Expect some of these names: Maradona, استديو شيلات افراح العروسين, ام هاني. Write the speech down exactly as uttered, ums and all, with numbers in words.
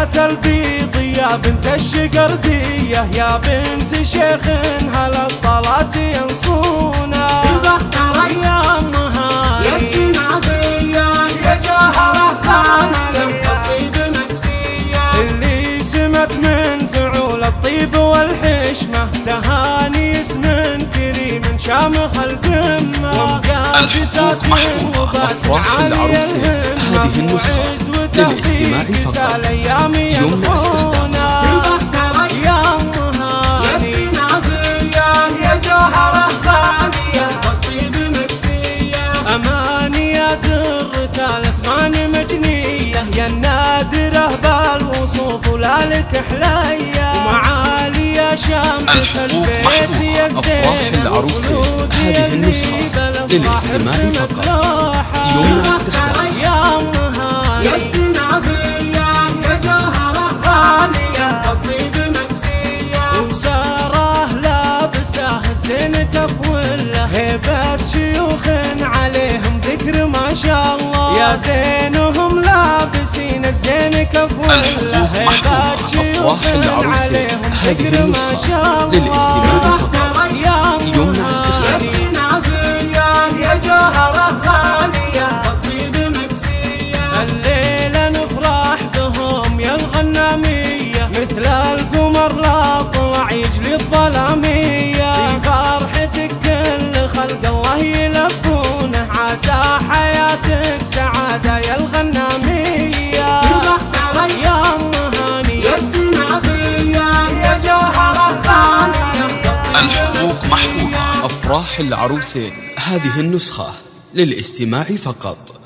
الريحة البيضية بنت الشقردية يا بنت شيخ هلا الطلات ينصونا تبحر يا ام هاني يا السنابية يا جوهرة ثانية الطيب مكسية اللي سمت من فعول الطيب والحشمة تهاني اسم كريم شامخ القمة الحقوق محفوظة أفراح العروسين. هذه النسخة للاستماع فقط يمنع استخدامها. يا ام هاني يا السنافية يا جوهرة ثانية الطيب مكسية أماني يا درة الأثمان مجنية يا النادرة بالوصوف ولا لك حلية ومعالي يا شمسة البيت يا زينة وخلود يا النسخة للاستماع فقط يمنع استخدامها. يا السنافية يا جوهرة ثانية الطيب مكسية وساره لابسه زين تفوله هيبة شيوخ عليهم ذكر ما شاء الله يا زينهم لابسين الزين كفوله هيبة شيوخ عليهم ذكر ما شاء الله للاستماع فقط يمنع استخدامها. يا السنافية يا جوهرة ثانية مثل القمر لا طلع يجلي الظلامية في فرحتك كل خلق الله يلفونه عسى حياتك سعادة يا الغنامية تبحر يا ام هاني يا السنافية يا جوهرة ثانية الحقوق محفوظة أفراح العروسين. هذه النسخة للاستماع فقط.